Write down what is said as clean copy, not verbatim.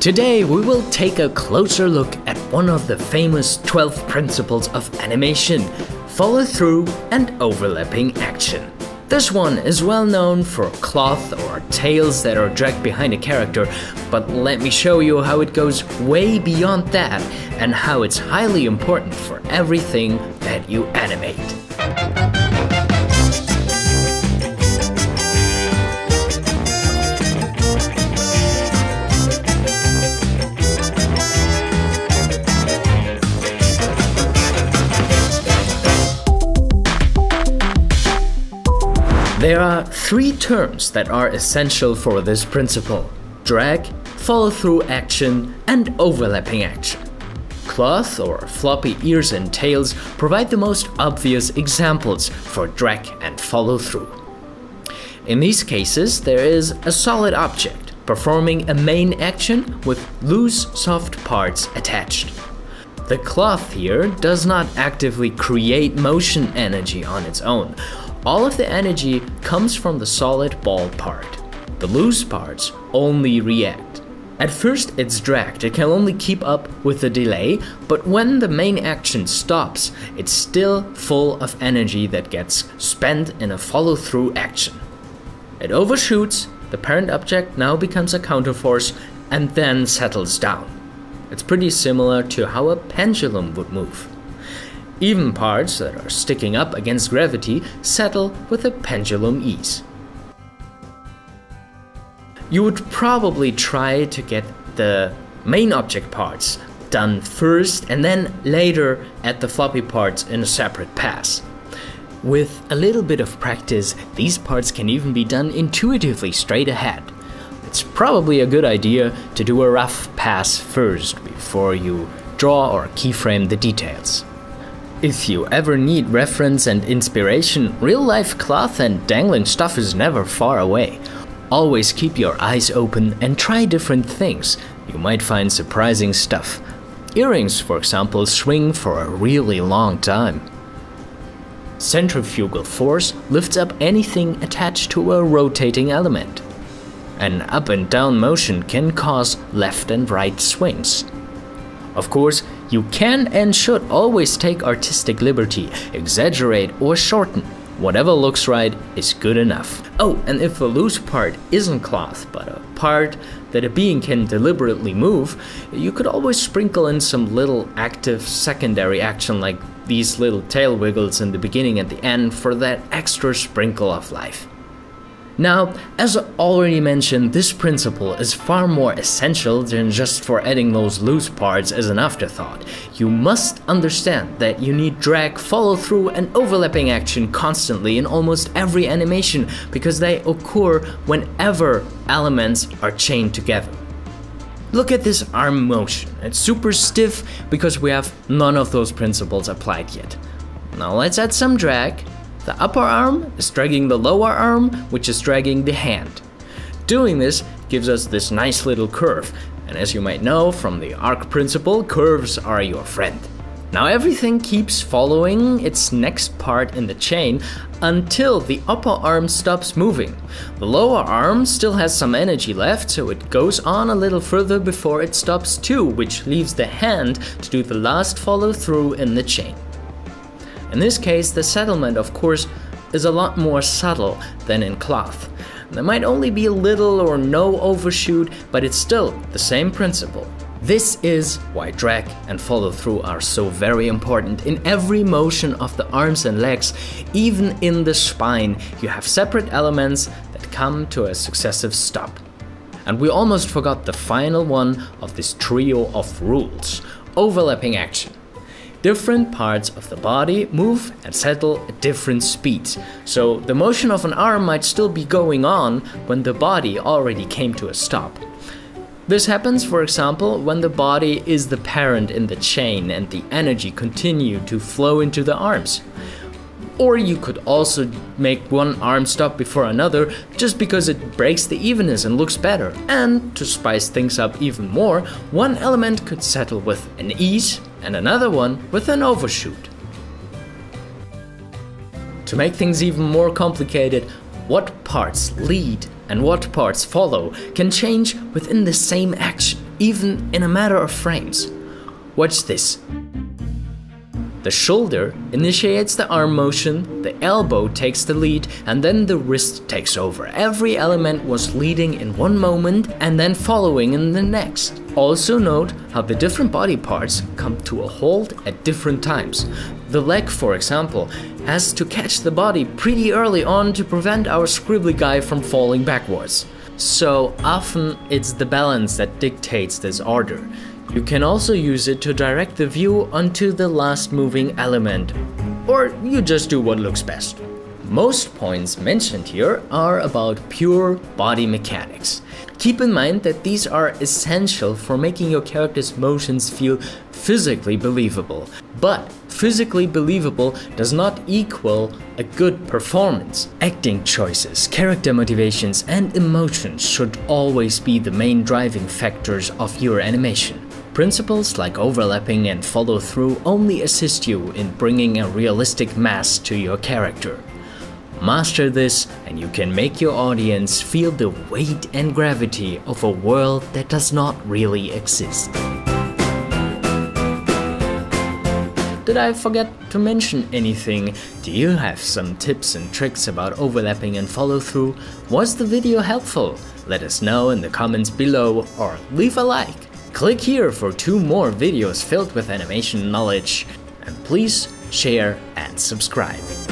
Today we will take a closer look at one of the famous 12 principles of animation, follow-through and overlapping action. This one is well known for cloth or tails that are dragged behind a character, but let me show you how it goes way beyond that and how it's highly important for everything that you animate. There are three terms that are essential for this principle: drag, follow-through action, and overlapping action. Cloth or floppy ears and tails provide the most obvious examples for drag and follow-through. In these cases, there is a solid object performing a main action with loose, soft parts attached. The cloth here does not actively create motion energy on its own. All of the energy comes from the solid ball part. The loose parts only react. At first it's dragged, it can only keep up with the delay, but when the main action stops, it's still full of energy that gets spent in a follow-through action. It overshoots, the parent object now becomes a counterforce, and then settles down. It's pretty similar to how a pendulum would move. Even parts that are sticking up against gravity settle with a pendulum ease. You would probably try to get the main object parts done first and then later add the floppy parts in a separate pass. With a little bit of practice, these parts can even be done intuitively straight ahead. It's probably a good idea to do a rough pass first before you draw or keyframe the details. If you ever need reference and inspiration, real-life cloth and dangling stuff is never far away. Always keep your eyes open and try different things. You might find surprising stuff. Earrings, for example, swing for a really long time. Centrifugal force lifts up anything attached to a rotating element. An up and down motion can cause left and right swings. Of course, you can and should always take artistic liberty, exaggerate or shorten. Whatever looks right is good enough. Oh, and if a loose part isn't cloth, but a part that a being can deliberately move, you could always sprinkle in some little active secondary action like these little tail wiggles in the beginning and the end for that extra sprinkle of life. Now, as already mentioned, this principle is far more essential than just for adding those loose parts as an afterthought. You must understand that you need drag, follow-through and overlapping action constantly in almost every animation because they occur whenever elements are chained together. Look at this arm motion. It's super stiff because we have none of those principles applied yet. Now let's add some drag. The upper arm is dragging the lower arm, which is dragging the hand. Doing this gives us this nice little curve, and as you might know from the arc principle, curves are your friend. Now everything keeps following its next part in the chain until the upper arm stops moving. The lower arm still has some energy left, so it goes on a little further before it stops too, which leaves the hand to do the last follow-through in the chain. In this case, the settlement, of course, is a lot more subtle than in cloth. There might only be little or no overshoot, but it's still the same principle. This is why drag and follow-through are so very important. In every motion of the arms and legs, even in the spine, you have separate elements that come to a successive stop. And we almost forgot the final one of this trio of rules: overlapping action. Different parts of the body move and settle at different speeds, so the motion of an arm might still be going on when the body already came to a stop. This happens, for example, when the body is the parent in the chain and the energy continues to flow into the arms. Or you could also make one arm stop before another just because it breaks the evenness and looks better. And to spice things up even more, one element could settle with an ease and another one with an overshoot. To make things even more complicated, what parts lead and what parts follow can change within the same action. even in a matter of frames. Watch this. The shoulder initiates the arm motion, the elbow takes the lead, and then the wrist takes over. Every element was leading in one moment and then following in the next. Also note how the different body parts come to a halt at different times. The leg, for example, has to catch the body pretty early on to prevent our scribbly guy from falling backwards. So often it's the balance that dictates this order. You can also use it to direct the view onto the last moving element, or you just do what looks best. Most points mentioned here are about pure body mechanics. Keep in mind that these are essential for making your character's motions feel physically believable, but physically believable does not equal a good performance. Acting choices, character motivations, and emotions should always be the main driving factors of your animation. Principles like overlapping and follow-through only assist you in bringing a realistic mass to your character. Master this, and you can make your audience feel the weight and gravity of a world that does not really exist. Did I forget to mention anything? Do you have some tips and tricks about overlapping and follow-through? Was the video helpful? Let us know in the comments below or leave a like. Click here for 2 more videos filled with animation knowledge, and please share and subscribe.